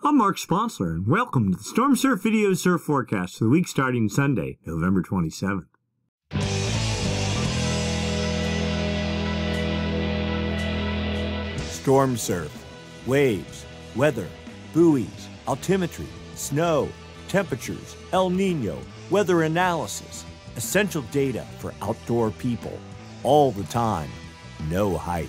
I'm Mark Sponsler, and welcome to the Storm Surf Video Surf Forecast for the week starting Sunday, November 27th. Storm surf, waves, weather, buoys, altimetry, snow, temperatures, El Nino, weather analysis, essential data for outdoor people, all the time, no hype.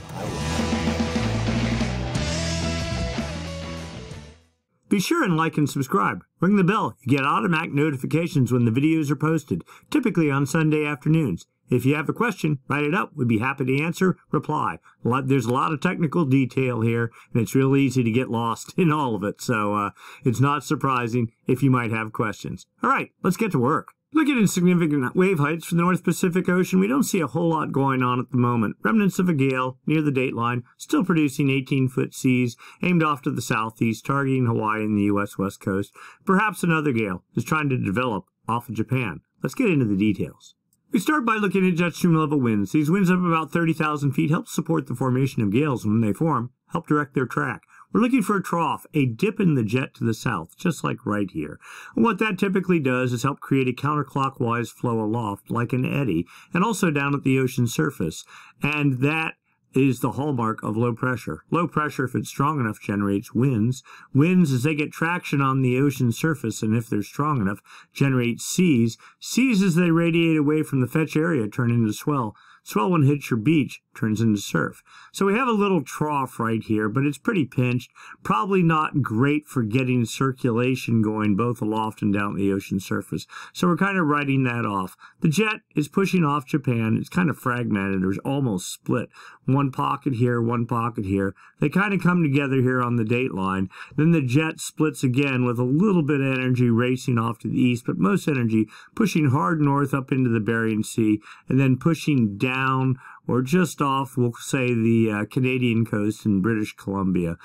Be sure and like and subscribe. Ring the bell. You get automatic notifications when the videos are posted, typically on Sunday afternoons. If you have a question, write it up. We'd be happy to answer, reply. There's a lot of technical detail here, and it's real easy to get lost in all of it, so it's not surprising if you might have questions. All right, let's get to work. Look at insignificant wave heights for the North Pacific Ocean. We don't see a whole lot going on at the moment. Remnants of a gale near the Dateline, still producing 18-foot seas, aimed off to the southeast, targeting Hawaii and the U.S. west coast. Perhaps another gale is trying to develop off of Japan. Let's get into the details. We start by looking at jet stream level winds. These winds up about 30,000 feet help support the formation of gales, and when they form, help direct their track. We're looking for a trough, a dip in the jet to the south, just like right here. And what that typically does is help create a counterclockwise flow aloft, like an eddy, and also down at the ocean surface. And that is the hallmark of low pressure. Low pressure, if it's strong enough, generates winds. Winds, as they get traction on the ocean surface, and if they're strong enough, generate seas. Seas, as they radiate away from the fetch area, turn into swell. Swell, when it hits your beach, turns into surf. So we have a little trough right here, but it's pretty pinched. Probably not great for getting circulation going both aloft and down the ocean surface. So we're kind of writing that off. The jet is pushing off Japan. It's kind of fragmented. There's almost split. One pocket here, one pocket here. They kind of come together here on the Dateline. Then the jet splits again with a little bit of energy racing off to the east, but most energy pushing hard north up into the Bering Sea and then pushing down or just off, we'll say, the Canadian coast and British Columbia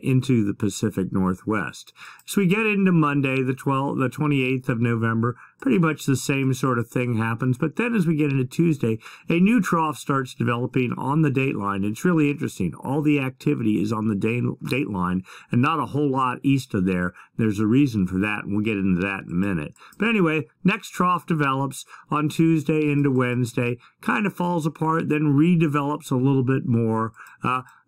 into the Pacific Northwest. So we get into Monday, the 28th of November. Pretty much the same sort of thing happens. But then as we get into Tuesday, a new trough starts developing on the Dateline. It's really interesting. All the activity is on the Dateline and not a whole lot east of there. There's a reason for that, and we'll get into that in a minute. But anyway, next trough develops on Tuesday into Wednesday, kind of falls apart, then redevelops a little bit more.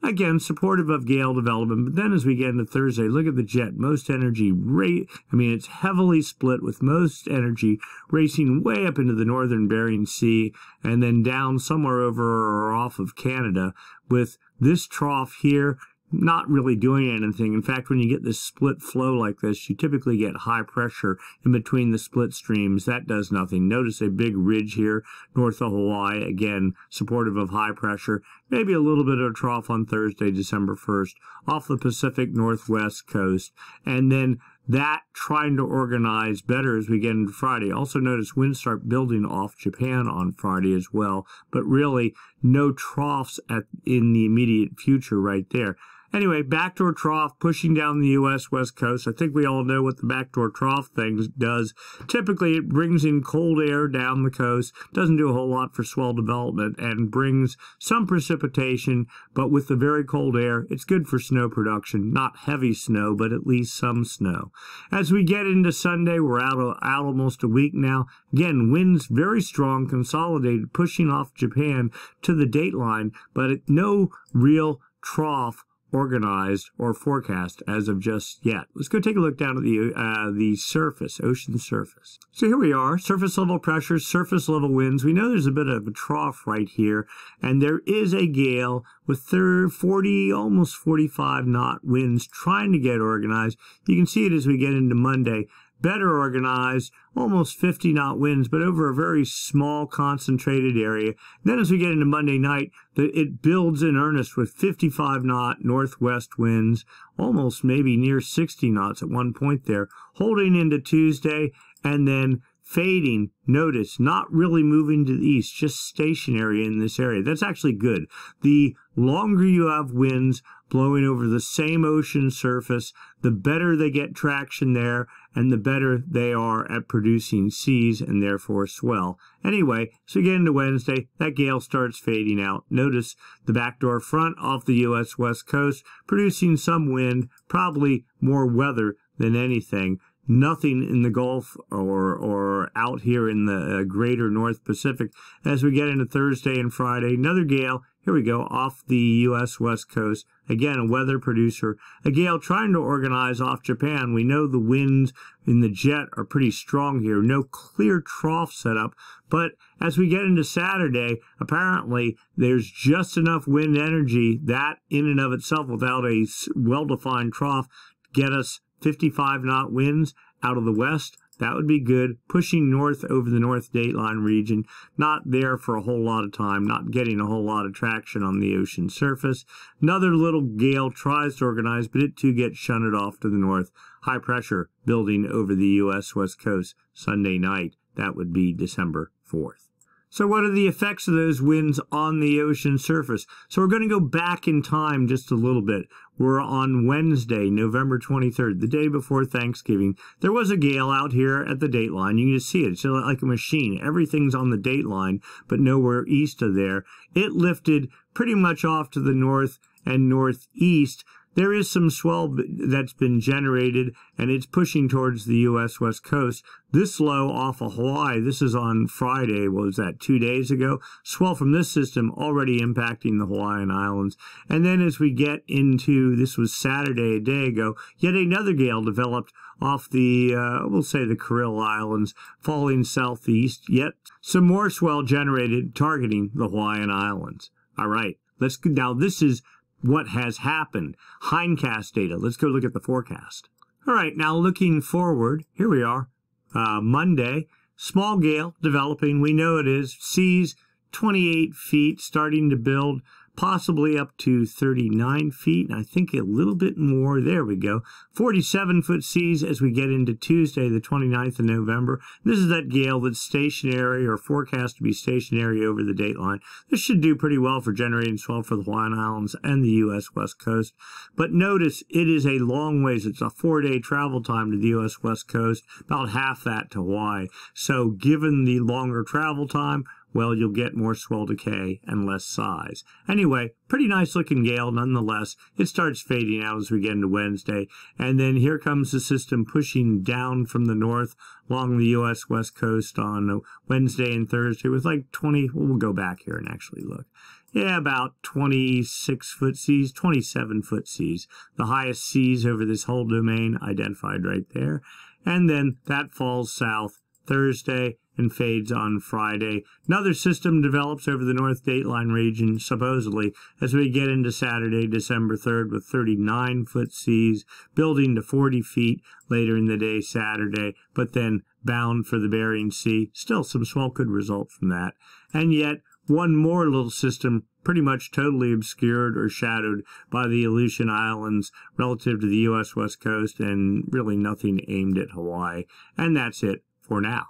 Again, supportive of gale development, but then as we get into Thursday, look at the jet. Most energy rate, it's heavily split with most energy racing way up into the northern Bering Sea and then down somewhere over or off of Canada with this trough here not really doing anything. In fact, when you get this split flow like this, you typically get high pressure in between the split streams. That does nothing. Notice a big ridge here north of Hawaii, again, supportive of high pressure. Maybe a little bit of a trough on Thursday, December 1st, off the Pacific Northwest coast, and then that trying to organize better as we get into Friday. Also notice winds start building off Japan on Friday as well, but really no troughs in the immediate future right there. Anyway, backdoor trough pushing down the U.S. west coast. I think we all know what the backdoor trough thing does. Typically, it brings in cold air down the coast, doesn't do a whole lot for swell development, and brings some precipitation, but with the very cold air, it's good for snow production. Not heavy snow, but at least some snow. As we get into Sunday, we're out almost a week now. Again, winds very strong, consolidated, pushing off Japan to the Dateline, but no real trough organized or forecast as of just yet. Let's go take a look down at the surface, ocean surface. So here we are, surface level pressures, surface level winds. We know there's a bit of a trough right here, and there is a gale with 40, almost 45 knot winds trying to get organized. You can see it as we get into Monday. Better organized, almost 50 knot winds, but over a very small concentrated area. And then as we get into Monday night, it builds in earnest with 55 knot northwest winds, almost maybe near 60 knots at one point there, holding into Tuesday, and then fading, notice, not really moving to the east, just stationary in this area. That's actually good. The longer you have winds blowing over the same ocean surface, the better they get traction there, and the better they are at producing seas and therefore swell. Anyway, so again to Wednesday, that gale starts fading out. Notice the backdoor front off the U.S. west coast, producing some wind, probably more weather than anything. Nothing in the Gulf or out here in the greater North Pacific. As we get into Thursday and Friday, another gale. Here we go, off the U.S. west coast. Again, a weather producer. A gale trying to organize off Japan. We know the winds in the jet are pretty strong here. No clear trough setup. But as we get into Saturday, apparently there's just enough wind energy that in and of itself, without a well-defined trough, get us 55-knot winds out of the west. That would be good, pushing north over the North Dateline region, not there for a whole lot of time, not getting a whole lot of traction on the ocean surface. Another little gale tries to organize, but it too gets shunted off to the north. High pressure building over the U.S. west coast Sunday night. That would be December 4th. So what are the effects of those winds on the ocean surface? So we're going to go back in time just a little bit. We're on Wednesday, November 23rd, the day before Thanksgiving. There was a gale out here at the Dateline. You can just see it. It's like a machine. Everything's on the Dateline, but nowhere east of there. It lifted pretty much off to the north and northeast. There is some swell that's been generated, and it's pushing towards the U.S. west coast. This low off of Hawaii, this is on Friday, what was that, 2 days ago? Swell from this system already impacting the Hawaiian Islands. And then as we get into, this was Saturday, a day ago, yet another gale developed off the, we'll say the Kuril Islands, falling southeast, yet some more swell generated targeting the Hawaiian Islands. All right, let's go. Now this is what has happened. Hindcast data. Let's go look at the forecast. All right, now looking forward, here we are, Monday. Small gale developing. We know it is. Seas 28 feet starting to build, possibly up to 39 feet, and I think a little bit more. There we go. 47-foot seas as we get into Tuesday, the 29th of November. This is that gale that's stationary or forecast to be stationary over the Dateline. This should do pretty well for generating swell for the Hawaiian Islands and the U.S. west coast. But notice it is a long ways. It's a 4-day travel time to the U.S. west coast, about half that to Hawaii. So given the longer travel time, well, you'll get more swell decay and less size. Anyway, pretty nice-looking gale nonetheless. It starts fading out as we get into Wednesday. And then here comes the system pushing down from the north along the U.S. west coast on Wednesday and Thursday with like 20. We'll go back here and actually look. Yeah, about 26-foot seas, 27-foot seas. The highest seas over this whole domain identified right there. And then that falls south Thursday and fades on Friday. Another system develops over the North Dateline region, supposedly, as we get into Saturday, December 3rd, with 39-foot seas, building to 40 feet later in the day Saturday, but then bound for the Bering Sea. Still, some swell could result from that. And yet, one more little system pretty much totally obscured or shadowed by the Aleutian Islands relative to the U.S. west coast, and really nothing aimed at Hawaii. And that's it for now.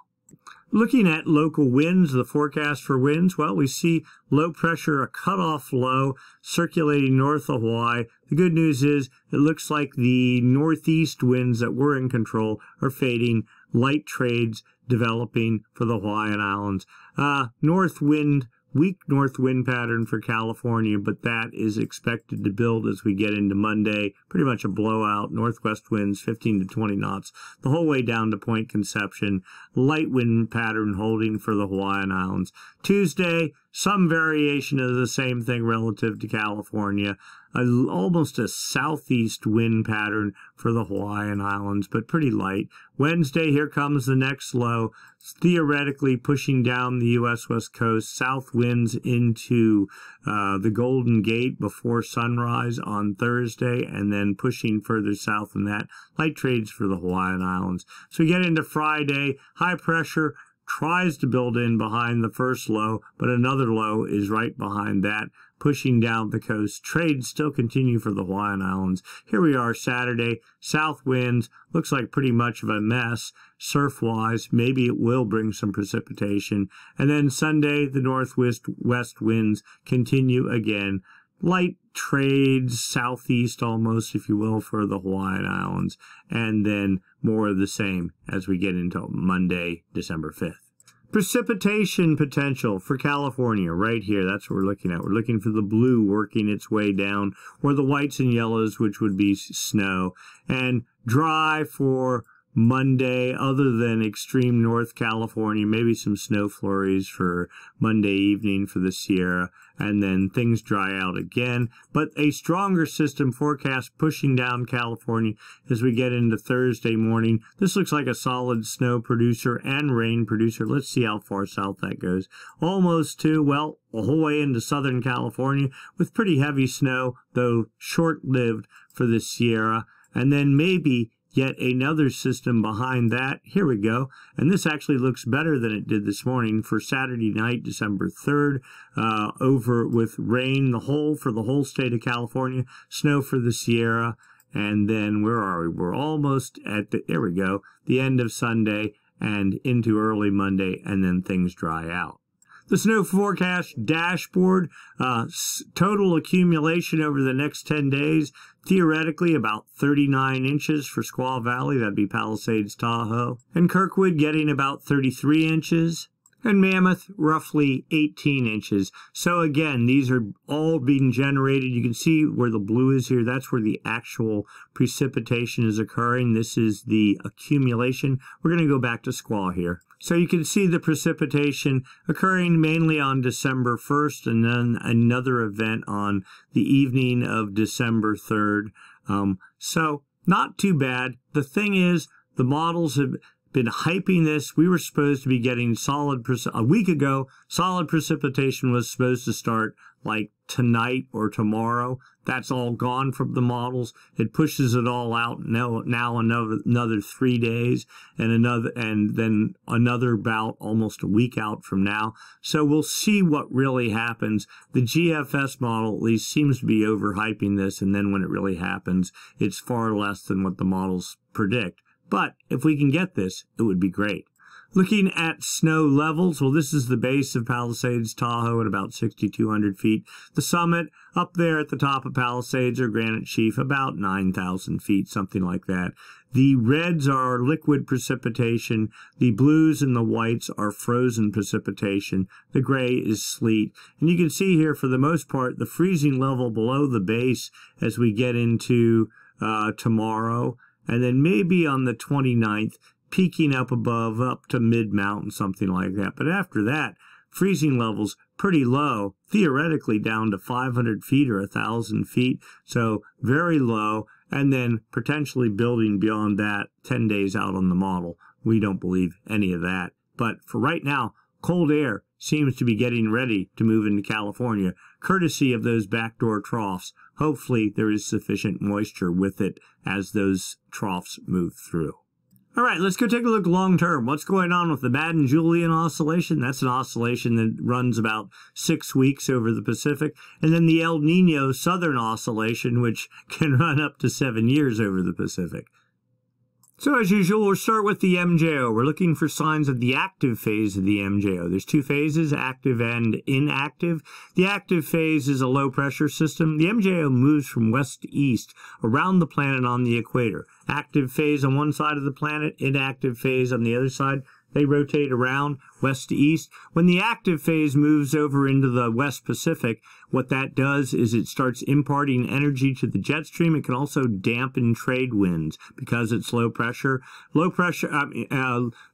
Looking at local winds, the forecast for winds, well, we see low pressure, a cutoff low, circulating north of Hawaii. The good news is it looks like the northeast winds that were in control are fading, light trades developing for the Hawaiian Islands. North wind, weak north wind pattern for California, but that is expected to build as we get into Monday. Pretty much a blowout. Northwest winds 15 to 20 knots the whole way down to Point Conception. Light wind pattern holding for the Hawaiian Islands. Tuesday, some variation of the same thing relative to California. Almost a southeast wind pattern for the Hawaiian Islands, but pretty light. Wednesday, here comes the next low, theoretically pushing down the U.S. west coast, south winds into the Golden Gate before sunrise on Thursday, and then pushing further south than that. Light trades for the Hawaiian Islands. So we get into Friday, high pressure tries to build in behind the first low, but another low is right behind that, pushing down the coast. Trades still continue for the Hawaiian Islands. Here we are Saturday. South winds. Looks like pretty much of a mess surf-wise. Maybe it will bring some precipitation. And then Sunday, the northwest winds continue again. Light trades southeast almost, if you will, for the Hawaiian Islands. And then more of the same as we get into Monday, December 5th. Precipitation potential for California right here. That's what we're looking at. We're looking for the blue working its way down, or the whites and yellows, which would be snow. And dry for Monday, other than extreme North California, maybe some snow flurries for Monday evening for the Sierra, and then things dry out again. But a stronger system forecast pushing down California as we get into Thursday morning. This looks like a solid snow producer and rain producer. Let's see how far south that goes. Almost to, well, the whole way into Southern California with pretty heavy snow, though short-lived for the Sierra. And then maybe yet another system behind that. Here we go. And this actually looks better than it did this morning for Saturday night, December 3rd, over with rain for the whole state of California, snow for the Sierra, and then where are we? We're almost at the, there we go, the end of Sunday and into early Monday, and then things dry out. The snow forecast dashboard, total accumulation over the next 10 days, theoretically about 39 inches for Squaw Valley, that'd be Palisades Tahoe, and Kirkwood getting about 33 inches, and Mammoth roughly 18 inches. So again, these are all being generated. You can see where the blue is here. That's where the actual precipitation is occurring. This is the accumulation. We're going to go back to Squaw here. So you can see the precipitation occurring mainly on December 1st and then another event on the evening of December 3rd. So not too bad. The thing is, the models have been hyping this. We were supposed to be getting solid, a week ago, solid precipitation was supposed to start like tonight or tomorrow. That's all gone from the models. It pushes it all out now another 3 days and then another bout almost a week out from now. So we'll see what really happens. The GFS model at least seems to be overhyping this, and then when it really happens, it's far less than what the models predict. But if we can get this, it would be great. Looking at snow levels, well, this is the base of Palisades Tahoe at about 6,200 feet. The summit up there at the top of Palisades or Granite Chief, about 9,000 feet, something like that. The reds are liquid precipitation. The blues and the whites are frozen precipitation. The gray is sleet. And you can see here, for the most part, the freezing level below the base as we get into tomorrow. And then maybe on the 29th, peaking up above, up to mid-mountain, something like that. But after that, freezing levels pretty low, theoretically down to 500 feet or 1,000 feet, so very low, and then potentially building beyond that 10 days out on the model. We don't believe any of that. But for right now, cold air seems to be getting ready to move into California, courtesy of those backdoor troughs. Hopefully, there is sufficient moisture with it as those troughs move through. All right, let's go take a look long-term. What's going on with the Madden-Julian Oscillation? That's an oscillation that runs about 6 weeks over the Pacific. And then the El Nino Southern Oscillation, which can run up to 7 years over the Pacific. So as usual, we'll start with the MJO. We're looking for signs of the active phase of the MJO. There's two phases, active and inactive. The active phase is a low-pressure system. The MJO moves from west to east around the planet on the equator. Active phase on one side of the planet, inactive phase on the other side. They rotate around west to east. When the active phase moves over into the West Pacific, what that does is it starts imparting energy to the jet stream. It can also dampen trade winds because it's low pressure.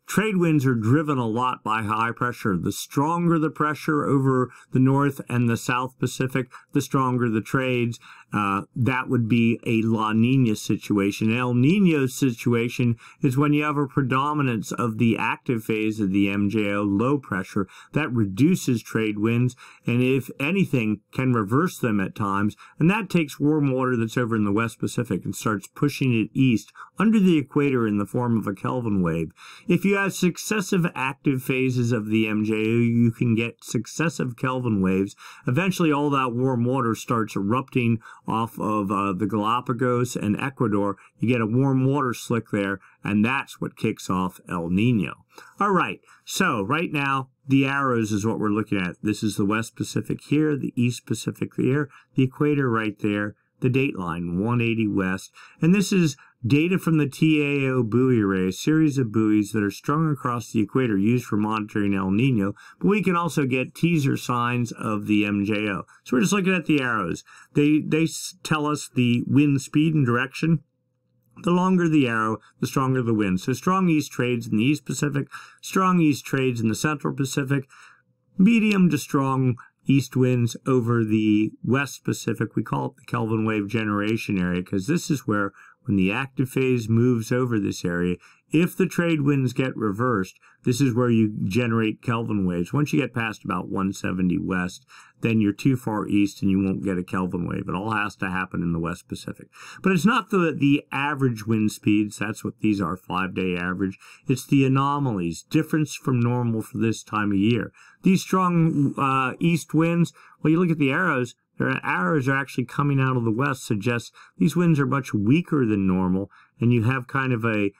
Trade winds are driven a lot by high pressure. The stronger the pressure over the North and the South Pacific, the stronger the trades. That would be a La Nina situation. An El Nino situation is when you have a predominance of the active phase of the MJO, low pressure. That reduces trade winds, and if anything, can reverse them at times, and that takes warm water that's over in the West Pacific and starts pushing it east under the equator in the form of a Kelvin wave. If you have successive active phases of the MJO, you can get successive Kelvin waves. Eventually, all that warm water starts erupting off of the Galapagos and Ecuador. You get a warm water slick there, and that's what kicks off El Nino. All right, so right now, the arrows is what we're looking at. This is the West Pacific here, the East Pacific here, the equator right there, the dateline, 180 west. And this is data from the TAO buoy array, a series of buoys that are strung across the equator used for monitoring El Nino, but we can also get teaser signs of the MJO. So we're just looking at the arrows. They tell us the wind speed and direction. The longer the arrow, the stronger the wind. So strong east trades in the East Pacific, strong east trades in the Central Pacific, medium to strong east winds over the West Pacific. We call it the Kelvin wave generation area because this is where, when the active phase moves over this area, if the trade winds get reversed, this is where you generate Kelvin waves. Once you get past about 170 west, then you're too far east and you won't get a Kelvin wave. It all has to happen in the West Pacific. But it's not the average wind speeds. That's what these are, 5-day average. It's the anomalies, difference from normal for this time of year. These strong east winds, well, you look at the arrows. Their arrows are actually coming out of the west, suggests these winds are much weaker than normal, and you have kind of a,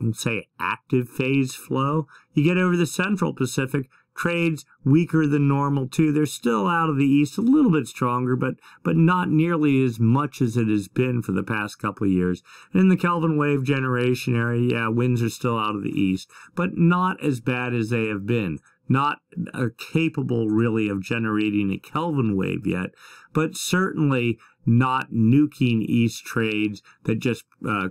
let's say, active phase flow. You get over the Central Pacific, trades weaker than normal too. They're still out of the east, a little bit stronger, but not nearly as much as it has been for the past couple of years. And in the Kelvin wave generation area, yeah, winds are still out of the east, but not as bad as they have been. Not capable, really, of generating a Kelvin wave yet, but certainly not nuking east trades that just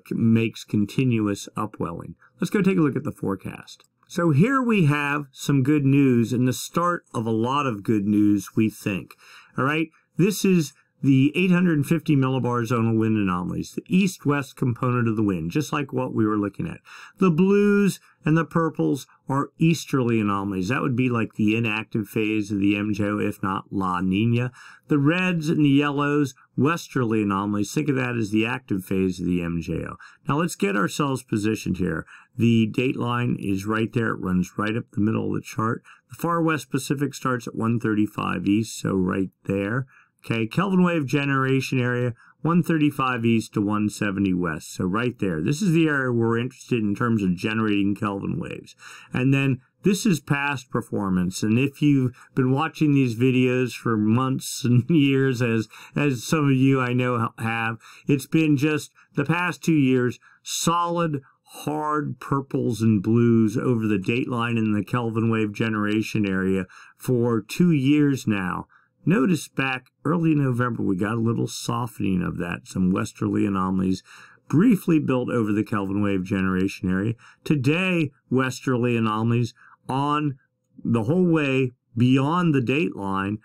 makes continuous upwelling. Let's go take a look at the forecast. So here we have some good news and the start of a lot of good news, we think. All right, this is the 850 millibars zonal wind anomalies, the east-west component of the wind, just like what we were looking at. The blues and the purples are easterly anomalies. That would be like the inactive phase of the MJO, if not La Nina. The reds and the yellows, westerly anomalies. Think of that as the active phase of the MJO. Now let's get ourselves positioned here. The dateline is right there. It runs right up the middle of the chart. The far west Pacific starts at 135 east, so right there. Okay, Kelvin wave generation area, 135 east to 170 west. So right there. This is the area we're interested in terms of generating Kelvin waves. And then this is past performance. And if you've been watching these videos for months and years, as some of you I know have, it's been just the past 2 years, solid, hard purples and blues over the dateline in the Kelvin wave generation area for 2 years now. Notice back early November, we got a little softening of that, some westerly anomalies briefly built over the Kelvin wave generation area. Today, westerly anomalies on the whole way beyond the dateline,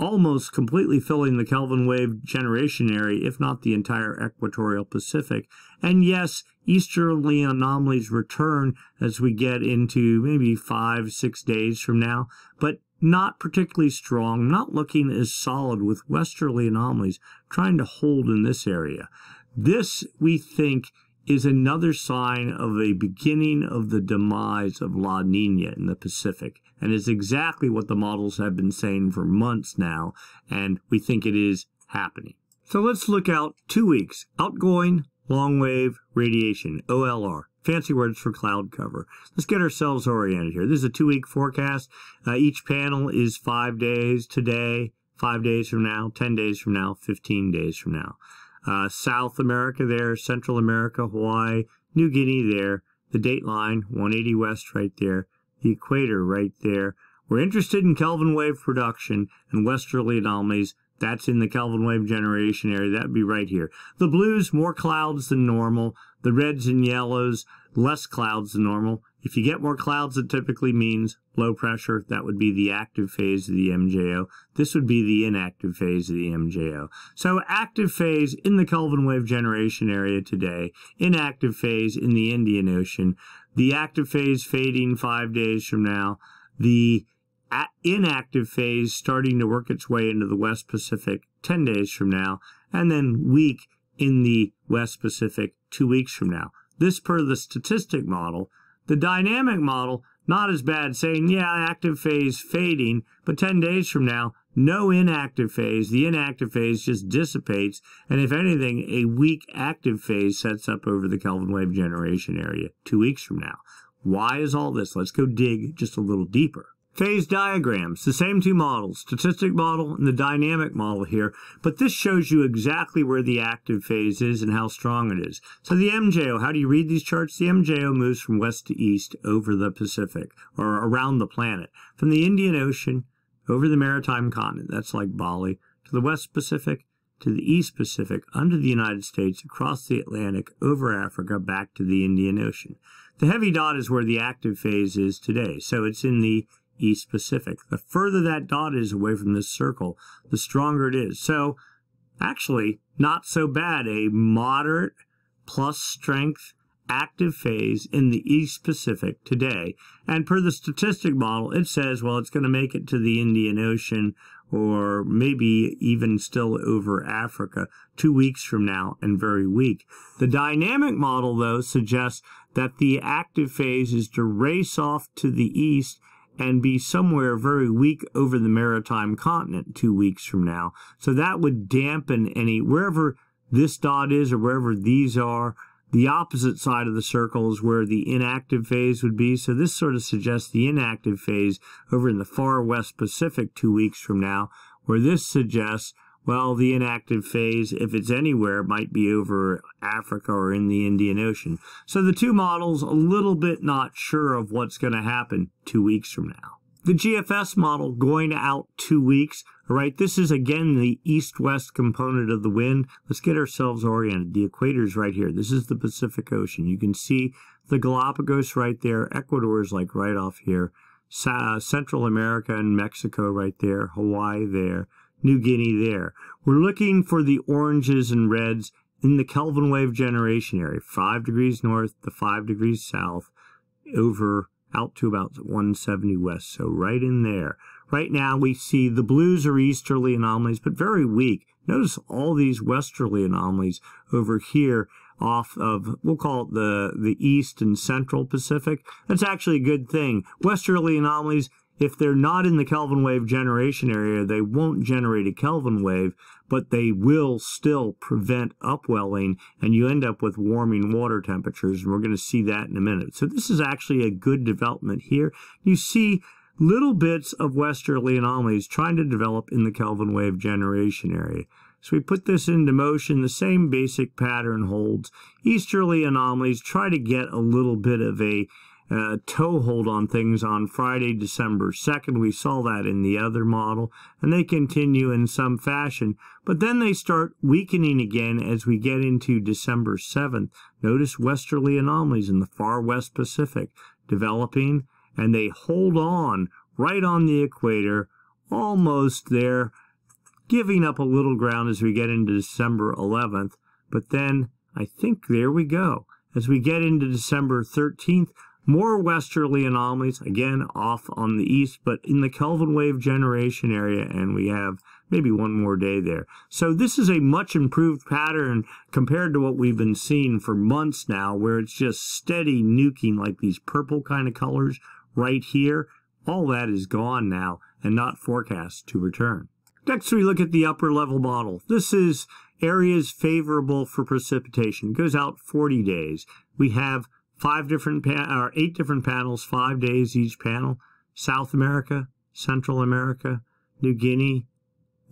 almost completely filling the Kelvin wave generation area, if not the entire equatorial Pacific. And yes, easterly anomalies return as we get into maybe 5-6 days from now, but not particularly strong, not looking as solid with westerly anomalies trying to hold in this area. This, we think, is another sign of a beginning of the demise of La Nina in the Pacific, and is exactly what the models have been saying for months now, and we think it is happening. So let's look out 2 weeks. Outgoing long wave radiation, OLR. Fancy words for cloud cover. Let's get ourselves oriented here. This is a 2-week forecast. Each panel is 5 days today, 5 days from now, 10 days from now, 15 days from now. South America there, Central America, Hawaii, New Guinea there, the dateline, 180 west right there, the equator right there. We're interested in Kelvin wave production and westerly anomalies. That's in the Kelvin wave generation area. That would be right here. The blues, more clouds than normal. The reds and yellows, less clouds than normal. If you get more clouds, it typically means low pressure. That would be the active phase of the MJO. This would be the inactive phase of the MJO. So active phase in the Kelvin wave generation area today, inactive phase in the Indian Ocean, the active phase fading 5 days from now, the inactive phase starting to work its way into the West Pacific 10 days from now, and then weak in the West Pacific 2 weeks from now. This per the statistic model. The dynamic model, not as bad, saying, yeah, active phase fading, but 10 days from now, no inactive phase. The inactive phase just dissipates, and if anything, a weak active phase sets up over the Kelvin wave generation area 2 weeks from now. Why is all this? Let's go dig just a little deeper. Phase diagrams, the same two models, statistic model and the dynamic model here, but this shows you exactly where the active phase is and how strong it is. So the MJO, how do you read these charts? The MJO moves from west to east over the Pacific, or around the planet, from the Indian Ocean over the Maritime Continent, that's like Bali, to the West Pacific, to the East Pacific, under the United States, across the Atlantic, over Africa, back to the Indian Ocean. The heavy dot is where the active phase is today, so it's in the East Pacific. The further that dot is away from this circle, the stronger it is. So, actually, not so bad. A moderate plus strength active phase in the East Pacific today. And per the statistic model, it says, well, it's going to make it to the Indian Ocean or maybe even still over Africa 2 weeks from now and very weak. The dynamic model, though, suggests that the active phase is to race off to the east and be somewhere very weak over the Maritime Continent 2 weeks from now. So that would dampen any, wherever this dot is or wherever these are, the opposite side of the circle is where the inactive phase would be. So this sort of suggests the inactive phase over in the far West Pacific 2 weeks from now, where this suggests, well, the inactive phase, if it's anywhere, might be over Africa or in the Indian Ocean. So the two models, a little bit not sure of what's going to happen 2 weeks from now. The GFS model going out 2 weeks. All right, this is, again, the east-west component of the wind. Let's get ourselves oriented. The equator's right here. This is the Pacific Ocean. You can see the Galapagos right there. Ecuador is, like, right off here. Central America and Mexico right there. Hawaii there. New Guinea there. We're looking for the oranges and reds in the Kelvin wave generation area. 5 degrees north to 5 degrees south over out to about 170 west, so right in there. Right now we see the blues are easterly anomalies, but very weak. Notice all these westerly anomalies over here off of, we'll call it the East and Central Pacific. That's actually a good thing. Westerly anomalies, if they're not in the Kelvin wave generation area, they won't generate a Kelvin wave, but they will still prevent upwelling, and you end up with warming water temperatures, and we're going to see that in a minute. So this is actually a good development here. You see little bits of westerly anomalies trying to develop in the Kelvin wave generation area. So we put this into motion, the same basic pattern holds. Easterly anomalies try to get a little bit of a toehold on things on Friday, December 2nd. We saw that in the other model, and they continue in some fashion, but then they start weakening again as we get into December 7th. Notice westerly anomalies in the far West Pacific developing, and they hold on right on the equator, almost there, giving up a little ground as we get into December 11th, but then I think there we go. As we get into December 13th, more westerly anomalies, again, off on the east, but in the Kelvin wave generation area, and we have maybe one more day there. So this is a much improved pattern compared to what we've been seeing for months now, where it's just steady nuking like these purple kind of colors right here. All that is gone now and not forecast to return. Next, we look at the upper level model. This is areas favorable for precipitation. It goes out 40 days. We have eight different panels, 5 days each panel. South America, Central America, New Guinea,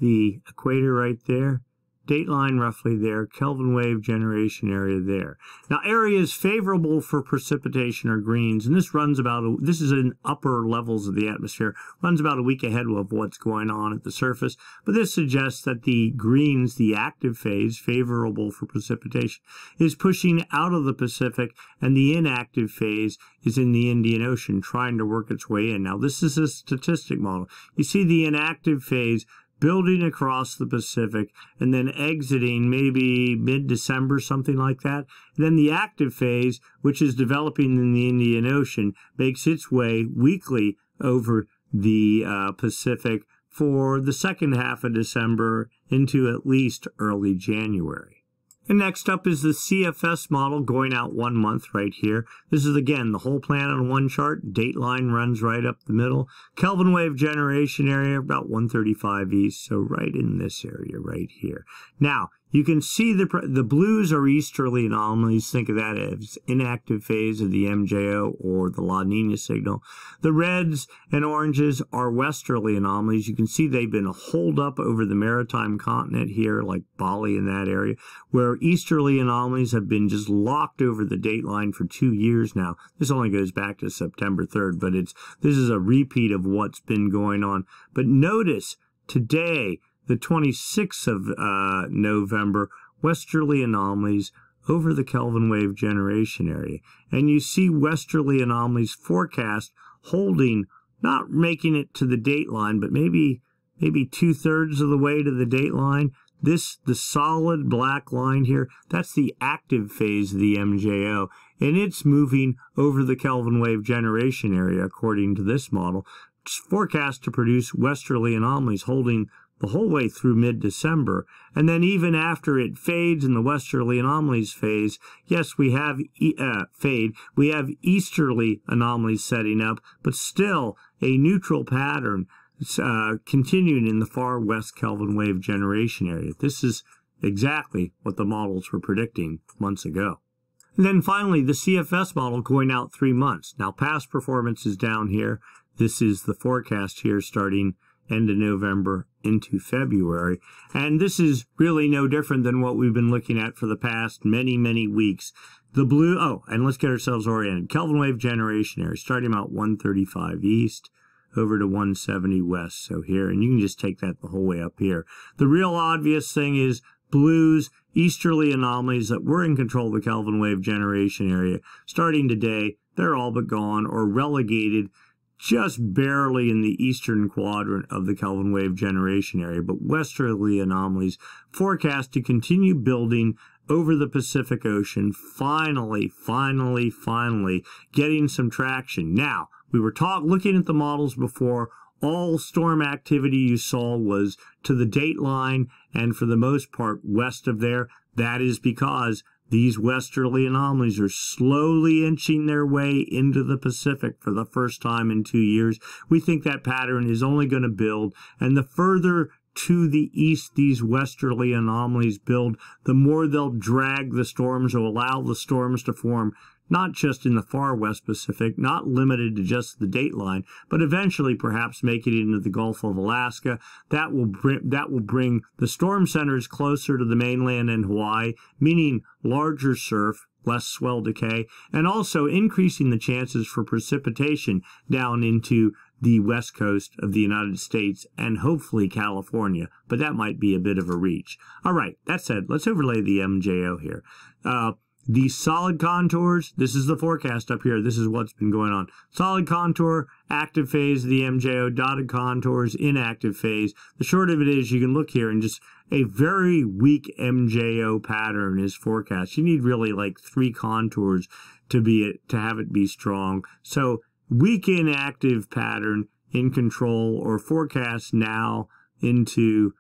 the equator right there, Dateline roughly there, Kelvin wave generation area there. Now, areas favorable for precipitation are greens, and this runs about, this is in upper levels of the atmosphere, runs about a week ahead of what's going on at the surface, but this suggests that the greens, the active phase, favorable for precipitation, is pushing out of the Pacific, and the inactive phase is in the Indian Ocean, trying to work its way in. Now, this is a statistic model. You see the inactive phase building across the Pacific and then exiting maybe mid-December, something like that. And then the active phase, which is developing in the Indian Ocean, makes its way weakly over the Pacific for the second half of December into at least early January. And next up is the CFS model going out 1 month right here. This is, again, the whole planet on one chart. Dateline runs right up the middle. Kelvin wave generation area, about 135 east, so right in this area right here. Now, you can see the blues are easterly anomalies. Think of that as inactive phase of the MJO or the La Nina signal. The reds and oranges are westerly anomalies. You can see they've been holed up over the maritime continent here, like Bali in that area, where easterly anomalies have been just locked over the dateline for 2 years now. This only goes back to September 3rd, but this is a repeat of what's been going on. But notice today, the 26th of November, westerly anomalies over the Kelvin wave generation area. And you see westerly anomalies forecast holding, not making it to the dateline, but maybe two-thirds of the way to the dateline. This, the solid black line here, that's the active phase of the MJO, and it's moving over the Kelvin wave generation area, according to this model. It's forecast to produce westerly anomalies holding the whole way through mid-December, and then even after it fades in the westerly anomalies phase, yes, we have we have easterly anomalies setting up, but still a neutral pattern continuing in the far west Kelvin wave generation area. This is exactly what the models were predicting months ago. And then finally, the CFS model going out 3 months. Now, past performance is down here. This is the forecast here starting end of November into February, and this is really no different than what we've been looking at for the past many weeks. The blue, oh, and let's get ourselves oriented. Kelvin wave generation area starting out 135 east over to 170 west, so here, and you can just take that the whole way up here. The real obvious thing is blues, easterly anomalies that were in control of the Kelvin wave generation area. Starting today, they're all but gone or relegated just barely in the eastern quadrant of the Kelvin wave generation area, but westerly anomalies forecast to continue building over the Pacific Ocean, finally getting some traction. Now, we were looking at the models before. All storm activity you saw was to the dateline and for the most part west of there. That is because these westerly anomalies are slowly inching their way into the Pacific for the first time in 2 years. We think that pattern is only going to build, and the further to the east these westerly anomalies build, the more they'll drag the storms or allow the storms to form, not just in the far west Pacific, not limited to just the dateline, but eventually perhaps make it into the Gulf of Alaska. That will bring the storm centers closer to the mainland and Hawaii, meaning larger surf, less swell decay, and also increasing the chances for precipitation down into the west coast of the United States and hopefully California, but that might be a bit of a reach. All right, that said, let's overlay the MJO here. These solid contours, this is the forecast up here. This is what's been going on. Solid contour, active phase of the MJO, dotted contours, inactive phase. The short of it is you can look here and just a very weak MJO pattern is forecast. You need really like three contours to have it be strong. So weak inactive pattern in control or forecast now into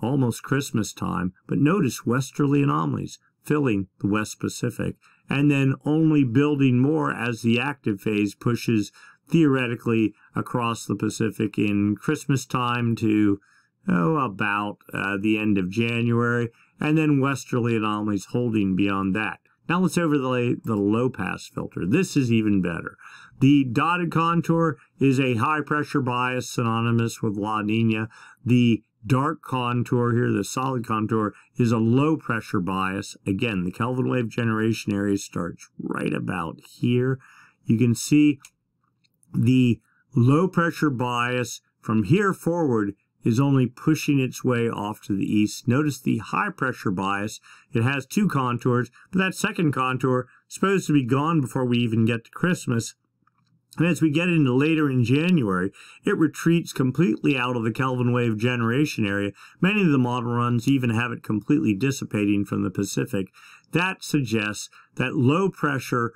almost Christmas time. But notice westerly anomalies filling the West Pacific, and then only building more as the active phase pushes theoretically across the Pacific in Christmas time to, oh, about the end of January, and then westerly anomalies holding beyond that. Now let's overlay the low-pass filter. This is even better. The dotted contour is a high-pressure bias synonymous with La Nina. The dark contour here, the solid contour, is a low-pressure bias. Again, the Kelvin wave generation area starts right about here. You can see the low-pressure bias from here forward is only pushing its way off to the east. Notice the high-pressure bias. It has two contours, but that second contour is supposed to be gone before we even get to Christmas. And as we get into later in January, it retreats completely out of the Kelvin wave generation area. Many of the model runs even have it completely dissipating from the Pacific. That suggests that low pressure,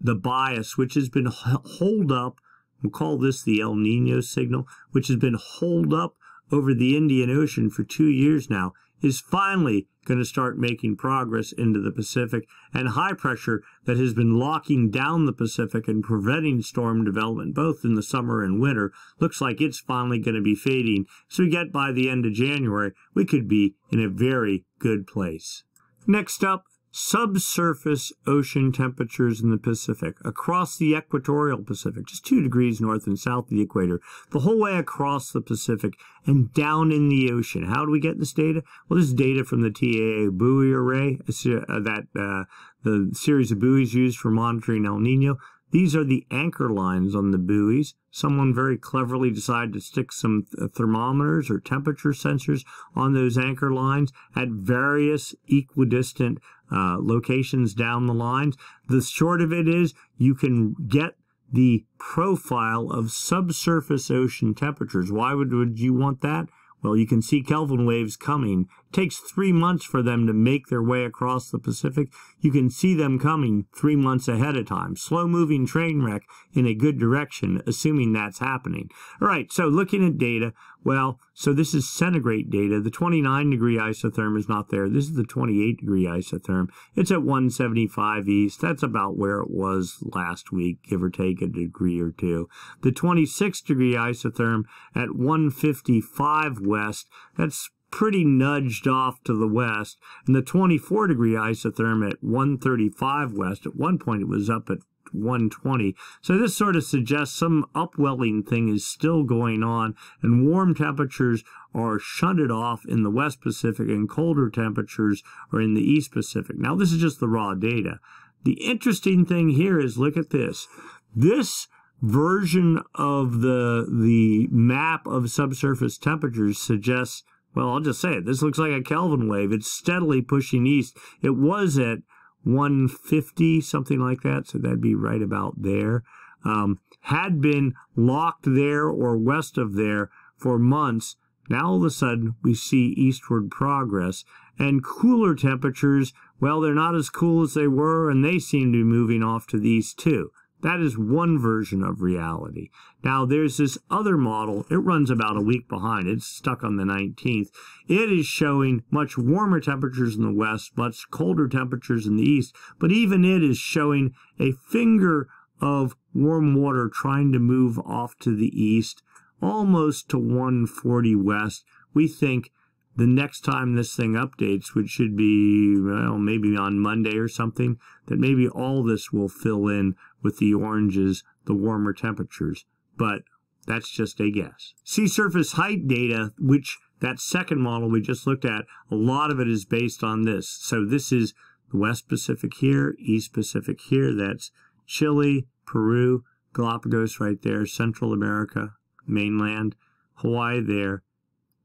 the bias, which has been holed up, we'll call this the El Nino signal, which has been holed up over the Indian Ocean for 2 years now, is finally going to start making progress into the Pacific, and high pressure that has been locking down the Pacific and preventing storm development both in the summer and winter looks like it's finally going to be fading. So we get by the end of January, we could be in a very good place. Next up, subsurface ocean temperatures in the Pacific, across the equatorial Pacific, just 2 degrees north and south of the equator, the whole way across the Pacific and down in the ocean. How do we get this data? Well, this is data from the TAO buoy array, that the series of buoys used for monitoring El Nino. These are the anchor lines on the buoys. Someone very cleverly decided to stick some thermometers or temperature sensors on those anchor lines at various equidistant locations down the lines. The short of it is you can get the profile of subsurface ocean temperatures. Why would you want that? Well, you can see Kelvin waves coming. It takes 3 months for them to make their way across the Pacific. You can see them coming 3 months ahead of time. Slow-moving train wreck in a good direction, assuming that's happening. All right, so looking at data, well, so this is centigrade data. The 29-degree isotherm is not there. This is the 28-degree isotherm. It's at 175 east. That's about where it was last week, give or take a degree or two. The 26-degree isotherm at 155 west. That's pretty nudged off to the west. And the 24-degree isotherm at 135 west. At one point, it was up at 120. So this sort of suggests some upwelling thing is still going on, and warm temperatures are shunted off in the West Pacific and colder temperatures are in the East Pacific. Now, this is just the raw data. The interesting thing here is, look at this. This version of the map of subsurface temperatures suggests, well, I'll just say it, this looks like a Kelvin wave. It's steadily pushing east. It was at 150, something like that, so that'd be right about there. Had been locked there or west of there for months. Now all of a sudden we see eastward progress, and cooler temperatures, well, they're not as cool as they were, and they seem to be moving off to the east too. That is one version of reality. Now, there's this other model. It runs about a week behind. It's stuck on the 19th. It is showing much warmer temperatures in the west, much colder temperatures in the east. But even it is showing a finger of warm water trying to move off to the east, almost to 140 west. We think the next time this thing updates, which should be, well, maybe on Monday or something, that maybe all this will fill in with the oranges, the warmer temperatures, but that's just a guess. Sea surface height data, which that second model we just looked at, a lot of it is based on this. So this is the West Pacific here, East Pacific here, that's Chile, Peru, Galapagos right there, Central America, mainland, Hawaii there,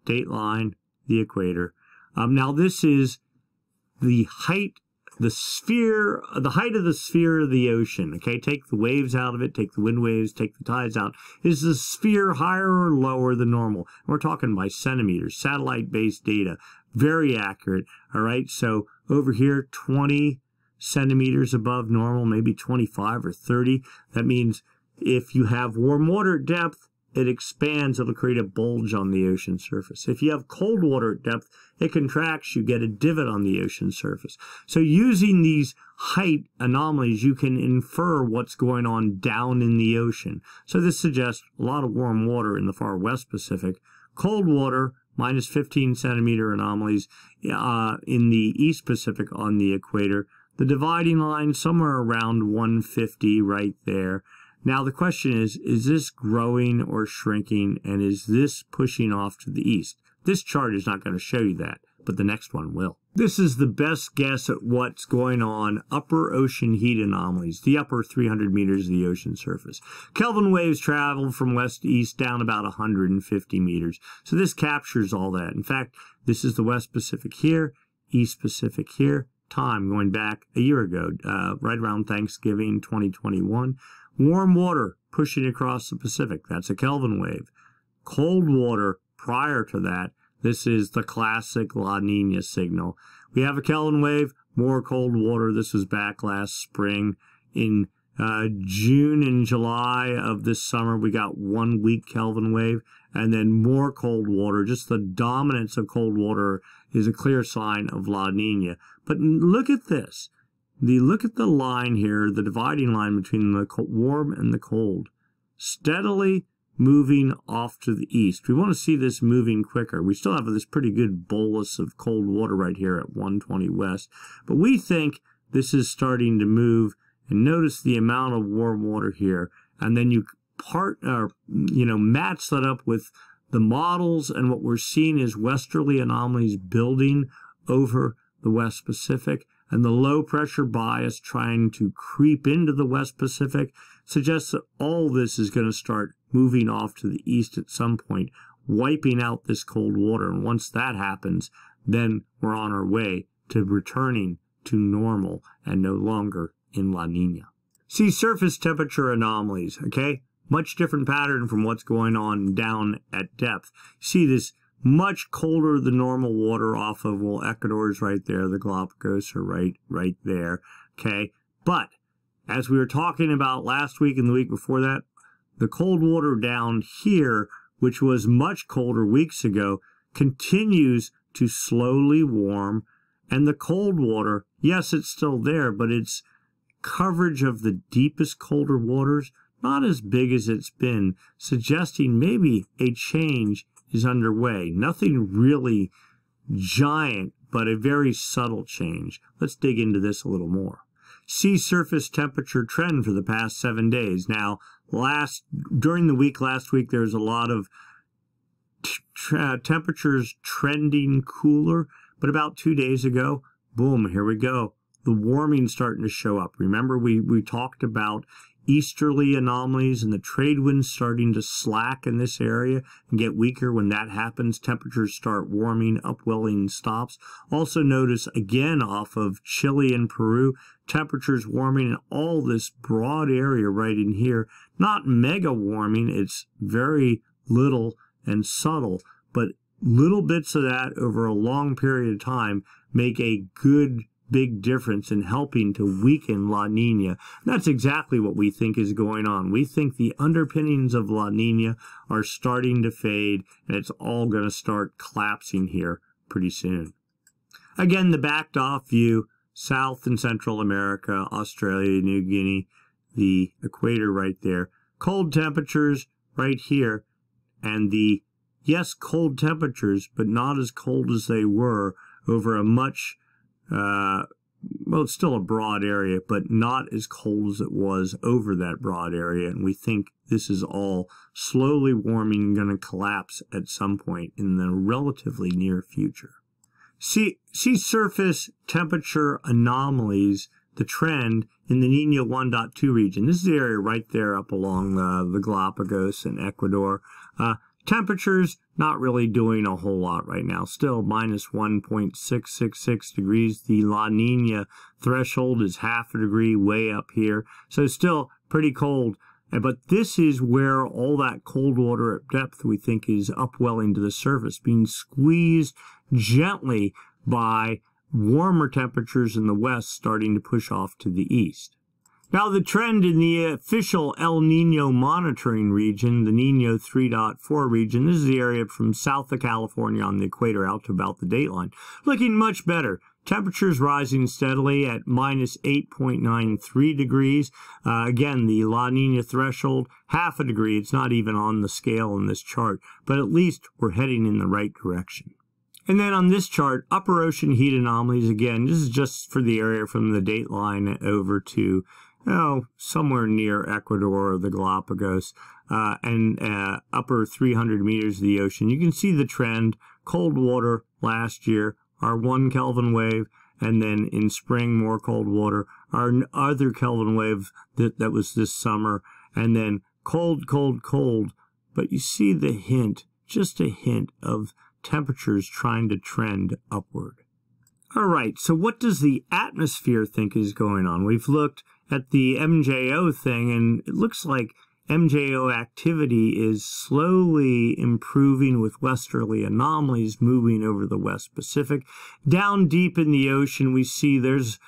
Dateline, the equator. Now this is the height, the sphere, the height of the sphere of the ocean, okay? Take the waves out of it, take the wind waves, take the tides out. Is the sphere higher or lower than normal? We're talking by centimeters, satellite-based data, very accurate, all right? So over here, 20 centimeters above normal, maybe 25 or 30. That means if you have warm water at depth, it expands, it'll create a bulge on the ocean surface. If you have cold water at depth, it contracts, you get a divot on the ocean surface. So using these height anomalies, you can infer what's going on down in the ocean. So this suggests a lot of warm water in the far West Pacific. Cold water, minus 15 centimeter anomalies in the East Pacific on the equator. The dividing line somewhere around 150 right there. Now, the question is this growing or shrinking, and is this pushing off to the east? This chart is not going to show you that, but the next one will. This is the best guess at what's going on, upper ocean heat anomalies, the upper 300 meters of the ocean surface. Kelvin waves travel from west to east down about 150 meters, so this captures all that. In fact, this is the West Pacific here, East Pacific here, time going back a year ago, right around Thanksgiving 2021. Warm water pushing across the Pacific, that's a Kelvin wave. Cold water prior to that, this is the classic La Nina signal. We have a Kelvin wave, more cold water. This was back last spring. In June and July of this summer, we got 1 weak Kelvin wave, and then more cold water. Just the dominance of cold water is a clear sign of La Nina. But look at this. Look at the line here, the dividing line between the warm and the cold. Steadily moving off to the east. We want to see this moving quicker. We still have this pretty good bolus of cold water right here at 120 west. But we think this is starting to move. And notice the amount of warm water here. And then you match that up with the models, and what we're seeing is westerly anomalies building over the West Pacific, and the low pressure bias trying to creep into the West Pacific suggests that all this is going to start moving off to the east at some point, wiping out this cold water. And once that happens, then we're on our way to returning to normal and no longer in La Nina. See surface temperature anomalies, okay? Much different pattern from what's going on down at depth. See this much colder than normal water off of, well, Ecuador's right there, the Galapagos are right there, okay? But as we were talking about last week and the week before that, the cold water down here, which was much colder weeks ago, continues to slowly warm, and the cold water, yes, it's still there, but its coverage of the deepest colder waters not as big as it's been, suggesting maybe a change is underway. Nothing really giant, but a very subtle change. Let's dig into this a little more. Sea surface temperature trend for the past 7 days. Now, during the week last week, there's a lot of temperatures trending cooler, but about 2 days ago, boom, here we go. The warming's starting to show up. Remember, we talked about easterly anomalies and the trade winds starting to slack in this area and get weaker. When that happens, temperatures start warming, upwelling stops. Also notice, again, off of Chile and Peru, temperatures warming in all this broad area right in here. Not mega warming, it's very little and subtle, but little bits of that over a long period of time make a good big difference in helping to weaken La Nina. That's exactly what we think is going on. We think the underpinnings of La Nina are starting to fade, and it's all going to start collapsing here pretty soon. Again, the backed off view, South and Central America, Australia, New Guinea, the equator right there. Cold temperatures right here, and the, yes, cold temperatures, but not as cold as they were over a much well, it's still a broad area, but not as cold as it was over that broad area. And we think this is all slowly warming and going to collapse at some point in the relatively near future. Sea surface temperature anomalies, the trend in the Nino 1.2 region. This is the area right there up along the Galapagos and Ecuador. Temperatures not really doing a whole lot right now. Still minus 1.666 degrees. The La Nina threshold is half a degree way up here. So still pretty cold. But this is where all that cold water at depth we think is upwelling to the surface, being squeezed gently by warmer temperatures in the west starting to push off to the east. Now, the trend in the official El Nino monitoring region, the Nino 3.4 region, this is the area from south of California on the equator out to about the dateline, looking much better. Temperatures rising steadily at minus 8.93 degrees. Again, the La Nina threshold, half a degree. It's not even on the scale in this chart, but at least we're heading in the right direction. And then on this chart, upper ocean heat anomalies, again, this is just for the area from the dateline over to somewhere near Ecuador or the Galapagos, and upper 300 meters of the ocean. You can see the trend, cold water last year, our one Kelvin wave, and then in spring, more cold water, our other Kelvin wave that was this summer, and then cold, cold, cold. But you see the hint, just a hint of temperatures trying to trend upward. All right, so what does the atmosphere think is going on? We've looked at the MJO thing, and it looks like MJO activity is slowly improving with westerly anomalies moving over the West Pacific. Down deep in the ocean, we see there's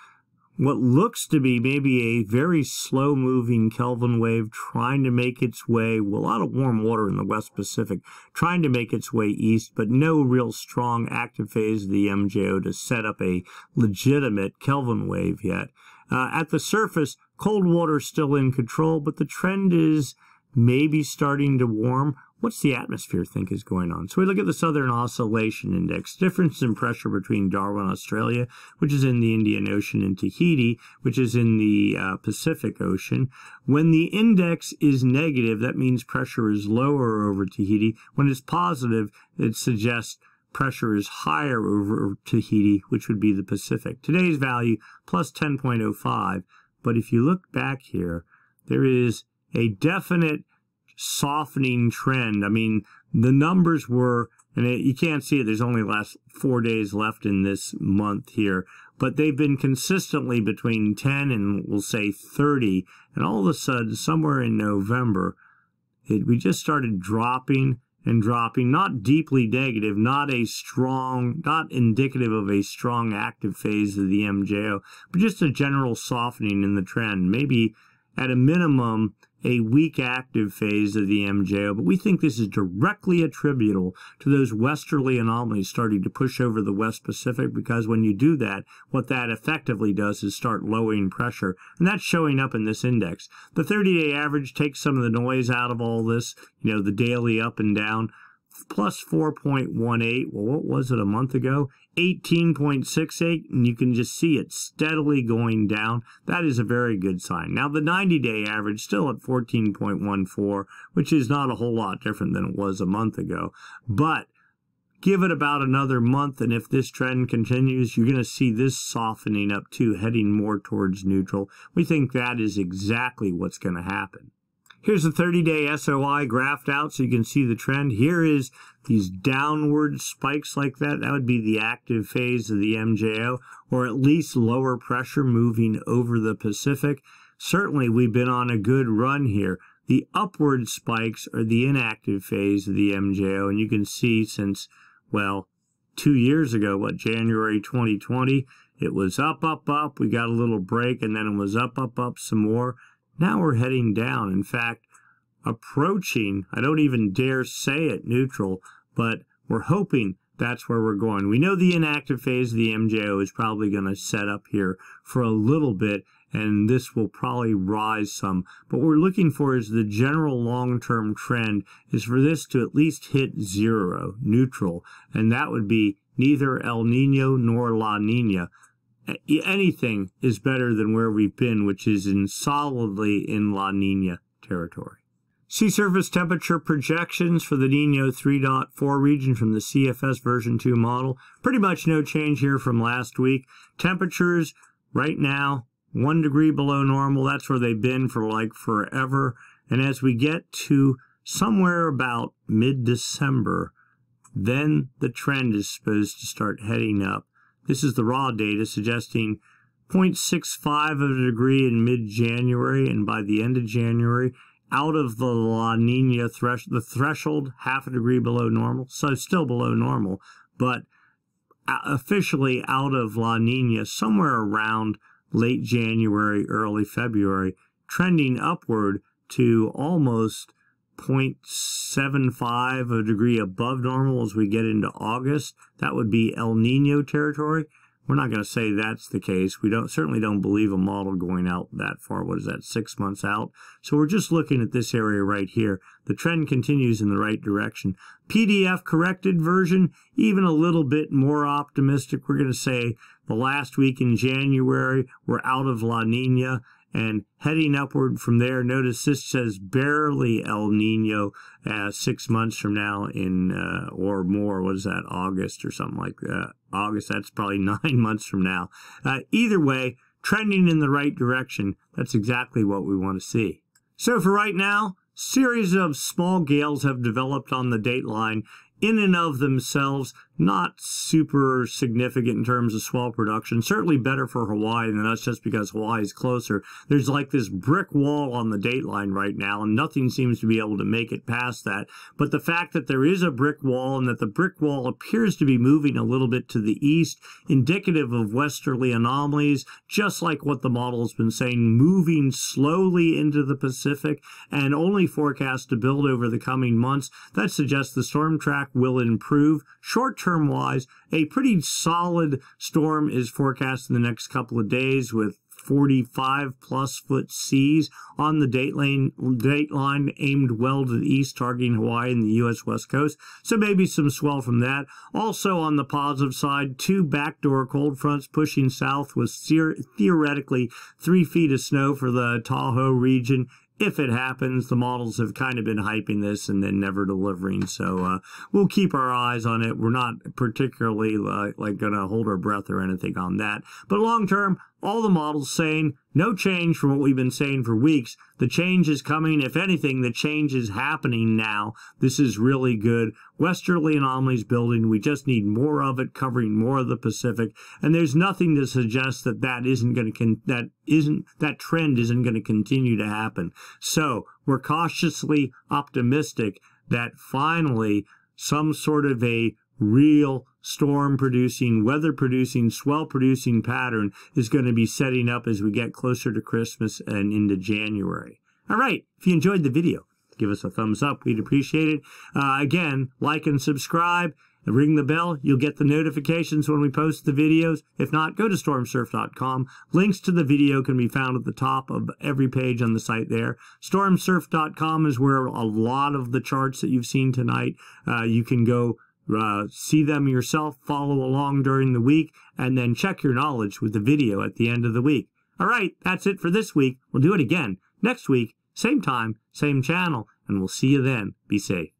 what looks to be maybe a very slow-moving Kelvin wave trying to make its way, well, a lot of warm water in the West Pacific, trying to make its way east, but no real strong active phase of the MJO to set up a legitimate Kelvin wave yet. At the surface, cold water still in control, but the trend is maybe starting to warm. What's the atmosphere think is going on? So we look at the Southern Oscillation Index, difference in pressure between Darwin, Australia, which is in the Indian Ocean, and Tahiti, which is in the Pacific Ocean. When the index is negative, that means pressure is lower over Tahiti. When it's positive, it suggests pressure is higher over Tahiti, which would be the Pacific. Today's value, plus 10.05. But if you look back here, there is a definite softening trend. I mean, the numbers were, and you can't see it, there's only last 4 days left in this month here, but they've been consistently between 10 and we'll say 30, and all of a sudden somewhere in November we just started dropping and dropping, not deeply negative, not indicative of a strong active phase of the MJO, but just a general softening in the trend, maybe at a minimum a weak active phase of the MJO, but we think this is directly attributable to those westerly anomalies starting to push over the West Pacific, because when you do that, what that effectively does is start lowering pressure, and that's showing up in this index. The 30-day average takes some of the noise out of all this, you know, the daily up and down, plus 4.18, well, what was it a month ago? 18.68, and you can just see it steadily going down. That is a very good sign. Now, the 90-day average still at 14.14, which is not a whole lot different than it was a month ago, but give it about another month, and if this trend continues, you're going to see this softening up too, heading more towards neutral. We think that is exactly what's going to happen. Here's the 30-day SOI graphed out so you can see the trend. Here is these downward spikes like that. That would be the active phase of the MJO, or at least lower pressure moving over the Pacific. Certainly, we've been on a good run here. The upward spikes are the inactive phase of the MJO, and you can see since, well, 2 years ago, what, January 2020, it was up, up, up. We got a little break, and then it was up, up, up some more. Now we're heading down, in fact, approaching, I don't even dare say it, neutral, but we're hoping that's where we're going. We know the inactive phase of the MJO is probably going to set up here for a little bit, and this will probably rise some. But what we're looking for is the general long-term trend is for this to at least hit zero, neutral, and that would be neither El Nino nor La Nina. Anything is better than where we've been, which is solidly in La Nina territory. Sea surface temperature projections for the Nino 3.4 region from the CFS version 2 model. Pretty much no change here from last week. Temperatures right now 1 degree below normal. That's where they've been for like forever. And as we get to somewhere about mid-December, then the trend is supposed to start heading up. This is the raw data suggesting 0.65 of a degree in mid-January, and by the end of January, out of the La Nina threshold, half a degree below normal, so still below normal, but officially out of La Nina somewhere around late January, early February, trending upward to almost 0.75 a degree above normal as we get into August. That would be El Nino territory. We're not going to say that's the case. We certainly don't believe a model going out that far. What is that, 6 months out? So we're just looking at this area right here. The trend continues in the right direction. PDF corrected version, even a little bit more optimistic. We're going to say the last week in January, we're out of La Nina and heading upward from there. Notice this says barely El Nino 6 months from now in, or more, what is that, August or something like that? August, that's probably 9 months from now. Either way, trending in the right direction, that's exactly what we want to see. So for right now, series of small gales have developed on the Dateline in and of themselves, not super significant in terms of swell production. Certainly better for Hawaii than us just because Hawaii is closer. There's like this brick wall on the Dateline right now, and nothing seems to be able to make it past that. But the fact that there is a brick wall and that the brick wall appears to be moving a little bit to the east, indicative of westerly anomalies, just like what the model's been saying, moving slowly into the Pacific and only forecast to build over the coming months. That suggests the storm track will improve. Short-term wise, a pretty solid storm is forecast in the next couple of days with 45-plus-foot seas on the Dateline aimed well to the east, targeting Hawaii and the U.S. West Coast. So maybe some swell from that. Also on the positive side, two backdoor cold fronts pushing south with theoretically 3 feet of snow for the Tahoe region. If it happens, the models have kind of been hyping this and then never delivering. So we'll keep our eyes on it. We're not particularly like going to hold our breath or anything on that. But long term, all the models saying no change from what we've been saying for weeks. The change is coming. If anything, the change is happening now. This is really good. Westerly anomalies building. We just need more of it, covering more of the Pacific. And there's nothing to suggest that that trend isn't going to continue to happen. So we're cautiously optimistic that finally some sort of a real storm-producing, weather-producing, swell-producing pattern is going to be setting up as we get closer to Christmas and into January. All right, if you enjoyed the video, give us a thumbs up. We'd appreciate it. Again, like and subscribe. Ring the bell. You'll get the notifications when we post the videos. If not, go to stormsurf.com. Links to the video can be found at the top of every page on the site there. Stormsurf.com is where a lot of the charts that you've seen tonight, you can go see them yourself, follow along during the week, and then check your knowledge with the video at the end of the week. All right, that's it for this week. We'll do it again next week, same time, same channel, and we'll see you then. Be safe.